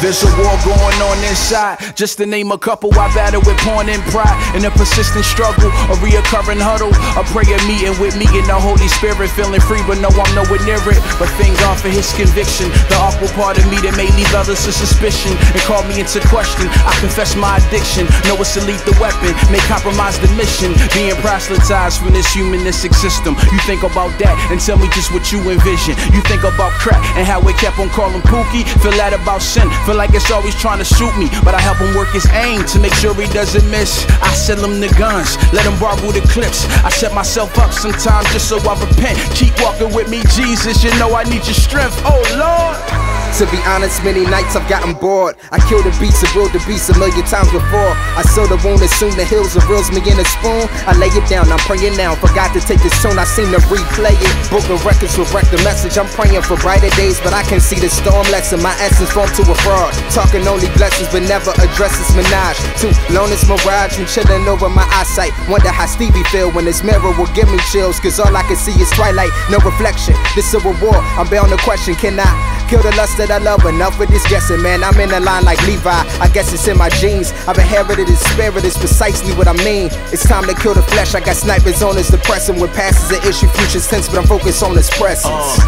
There's a war going on inside. Just to name a couple, I battle with porn and pride. In a persistent struggle, a reoccurring huddle, a prayer meeting with me and the Holy Spirit. Feeling free, but no, I'm nowhere near it. But thank God for his conviction. The awkward part of me that may leave others to suspicion and call me into question. I confess my addiction. Know it's a lethal weapon. May compromise the mission. Being proselytized from this humanistic system. You think about that and tell me just what you envision. You think about crap and how it kept on calling Pookie. Feel that about sin. Feel like it's always trying to shoot me, but I help him work his aim to make sure he doesn't miss. I sell him the guns, let him borrow the clips. I set myself up sometimes just so I repent. Keep walking with me, Jesus, you know I need your strength, oh Lord. To be honest, many nights I've gotten bored. I killed the beast and willed the beast a million times before. I sow the wound as soon the hills and reels me in a spoon. I lay it down, I'm praying now. Forgot to take this tune, I seem to replay it. Broken records will wreck the message. I'm praying for brighter days, but I can see the storm lesson. My essence formed to a fraud. Talking only blessings, but never addresses menage. Too lone is mirage, you chilling over my eyesight. Wonder how Stevie feel when this mirror will give me chills. Cause all I can see is twilight, no reflection. This a reward, I'm bound to question, can I kill the lust that I love? Enough with this guessing, man. I'm in a line like Levi. I guess it's in my genes. I've inherited his spirit. It's precisely what I mean. It's time to kill the flesh. I got snipers on his depressing. When past is an issue, future tense, but I'm focused on his presence.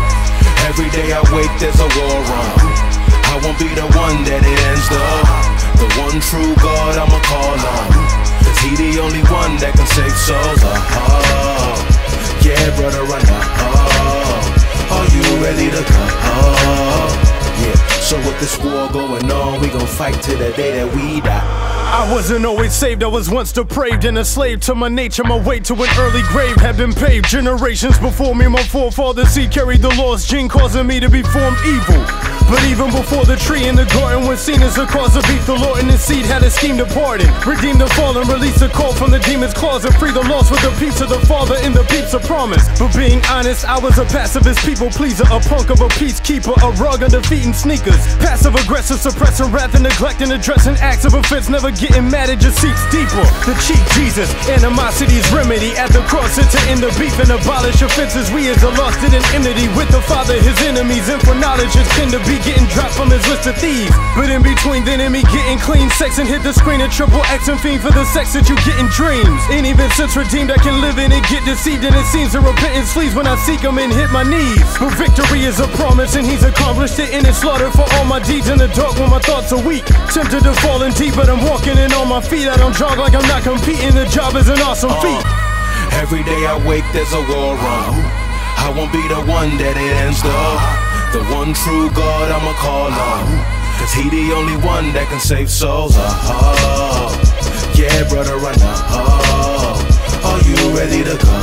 Every day I wake, there's a war on. I won't be the one that it ends though. The one true God I'ma call on. Cause he the only one that can save souls. Yeah, brother, I know. Are you ready to come? Yeah, so with this war going on, we gon' fight till the day that we die. I wasn't always saved, I was once depraved and a slave to my nature. My way to an early grave had been paved. Generations before me, my forefathers, he carried the lost gene, causing me to be formed evil. But even before the tree in the garden was seen as the cause of beef, the Lord and his seed had a scheme to pardon, redeem the fallen, release the call from the demon's claws, and free the lost with the peace of the Father and the peeps of promise. But being honest, I was a pacifist people pleaser, a punk of a peacekeeper, a rug under feet and sneakers, passive aggressive, suppressing wrath and neglecting, addressing acts of offense, never getting mad at your seats deeper. The cheap Jesus, animosity's remedy at the cross, it's to end the beef and abolish offenses. We as the lost in an enmity with the Father, his enemies, and for knowledge is kin to be getting dropped from his list of thieves. But in between then and me getting clean sex and hit the screen, a triple X and fiend for the sex that you get in dreams. And even since redeemed I can live in and get deceived, and it seems the repentance flees when I seek him and hit my knees. But victory is a promise and he's accomplished it in his slaughter. For all my deeds in the dark when my thoughts are weak, tempted to fall in deep but I'm walking and on my feet. I don't jog like I'm not competing. The job is an awesome feat. Every day I wake, there's a war on. I won't be the one that it ends though. The one true God I'ma call on. Cause he the only one that can save souls. Yeah, brother, I know. Are you ready to go?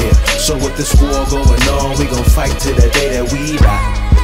Yeah, so with this war going on, we gon' fight till the day that we die.